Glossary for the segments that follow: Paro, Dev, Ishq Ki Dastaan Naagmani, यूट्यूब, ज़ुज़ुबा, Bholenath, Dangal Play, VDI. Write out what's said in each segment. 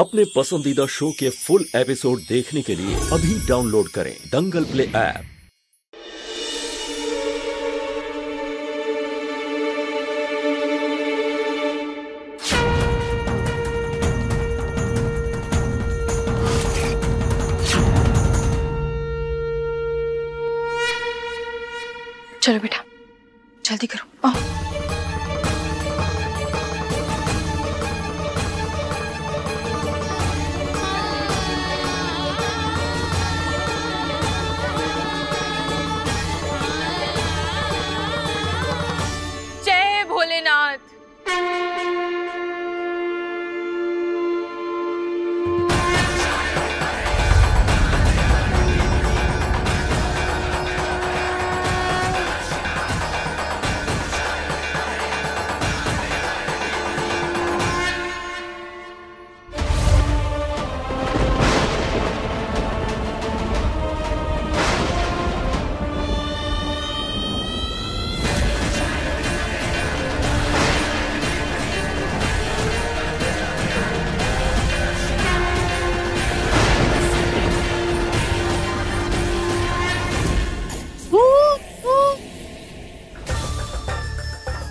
अपने पसंदीदा शो के फुल एपिसोड देखने के लिए अभी डाउनलोड करें दंगल प्ले ऐप। चलो बेटा जल्दी करो। आओ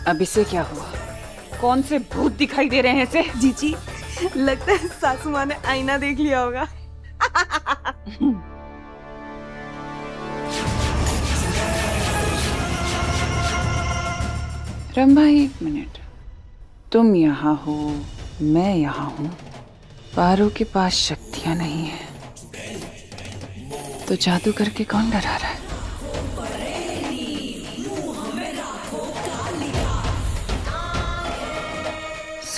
अब इसे क्या हुआ? कौन से भूत दिखाई दे रहे हैं इसे? जीजी, लगता है सासू माँ ने आईना देख लिया होगा। रंभा एक मिनट, तुम यहाँ हो, मैं यहाँ हूँ, पारो के पास शक्तियाँ नहीं हैं, तो जादू करके कौन डरा रहा है?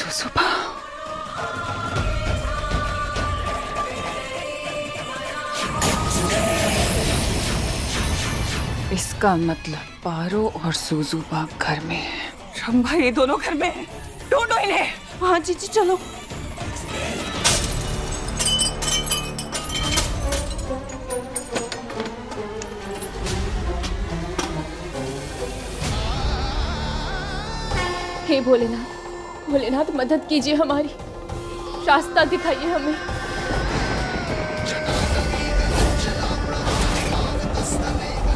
ज़ुज़ुबा, इसका मतलब पारो और ज़ुज़ुबा घर में है। रंभा ये दोनों घर में है, ढूंढो इन्हें। हाँ जीजी चलो। हे भोलेनाथ, भोलेनाथ मदद कीजिए हमारी, रास्ता दिखाइए हमें।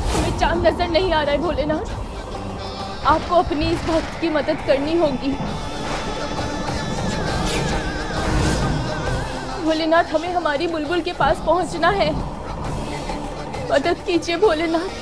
हमें चांद नजर नहीं आ रहा है भोलेनाथ, आपको अपनी इस भक्त की मदद करनी होगी। भोलेनाथ हमें हमारी बुलबुल के पास पहुंचना है, मदद कीजिए भोलेनाथ।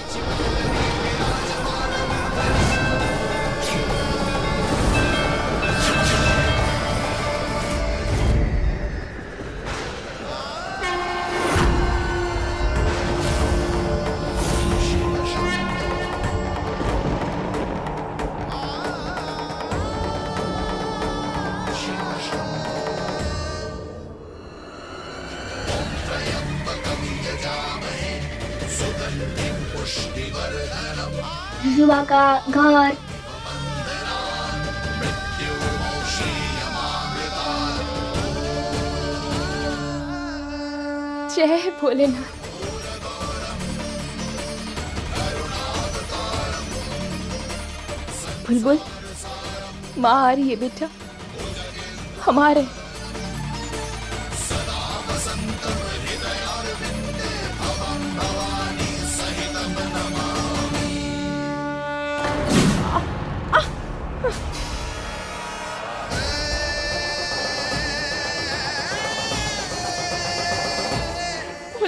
ज़ुज़ुबा का घर। जय भोलेनाथ। बुलबुल, माँ आ रही है बेटा, हमारे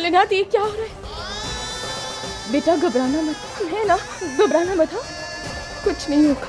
भोलेनाथ ये क्या हो रहा है? बेटा घबराना मत है ना, घबराना मत, कुछ नहीं होगा।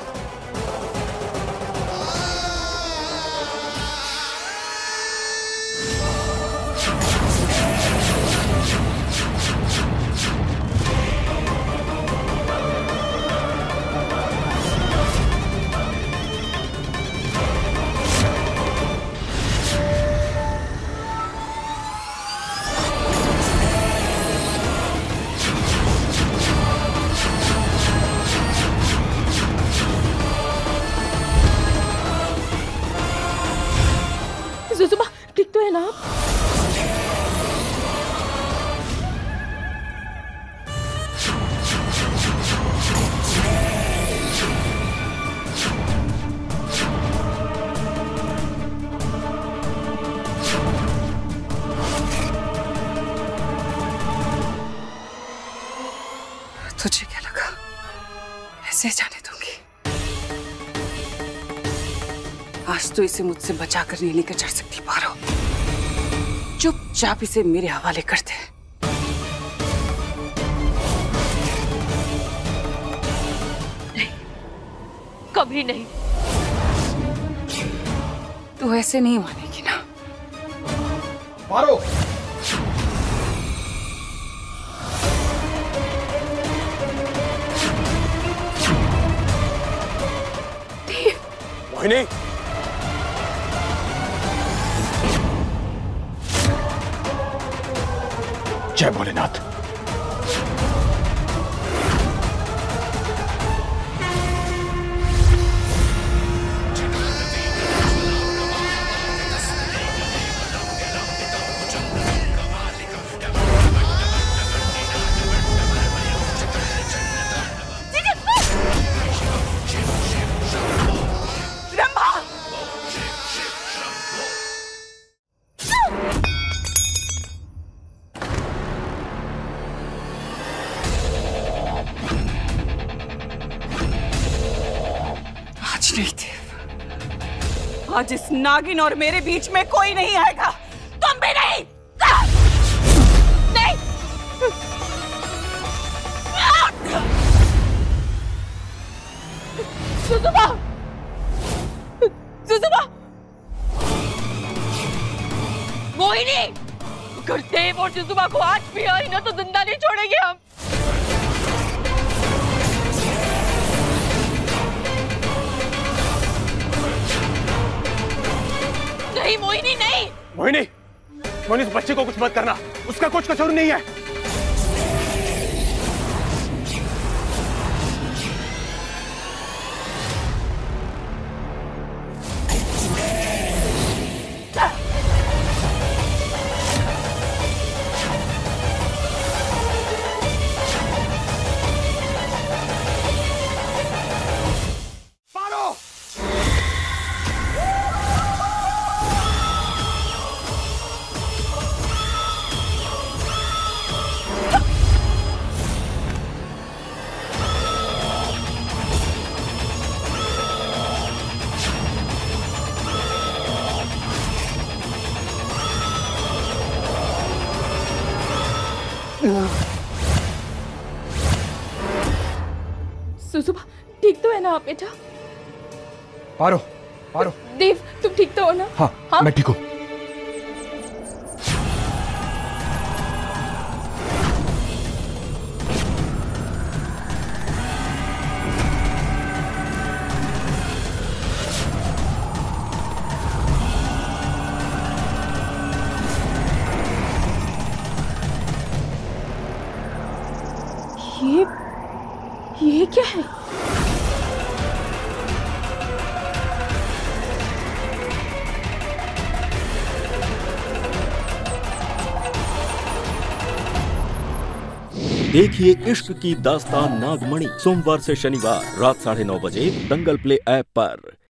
तुझे क्या लगा ऐसे जाने दूंगी? आज तो इसे मुझसे बचा कर नहीं लेकर चढ़ सकती पारो। चुपचाप इसे मेरे हवाले कर दे। नहीं, कभी नहीं। तू ऐसे नहीं मानेगी ना पारो? मोहिनी, जय भोलेनाथ। आज इस नागिन और मेरे बीच में कोई नहीं आएगा, तुम भी नहीं। नहीं। ज़ुज़ुबा, ज़ुज़ुबा, मोहिनी, अगर देव और ज़ुज़ुबा को आज भी आई ना तो जिंदा नहीं छोड़ेंगे हम। नहीं मोहिनी, नहीं मोहिनी, मोहिनी, इस बच्चे को कुछ मत करना, उसका कुछ कसूर नहीं है। ज़ुज़ुबा, ठीक तो है ना आप बेटा? पारो, पारो। देव, तुम ठीक तो हो ना? हाँ, हाँ? मैं ठीक हूँ। ये क्या है? देखिए इश्क की दास्तान नागमणि सोमवार से शनिवार रात 9:30 बजे दंगल प्ले ऐप पर।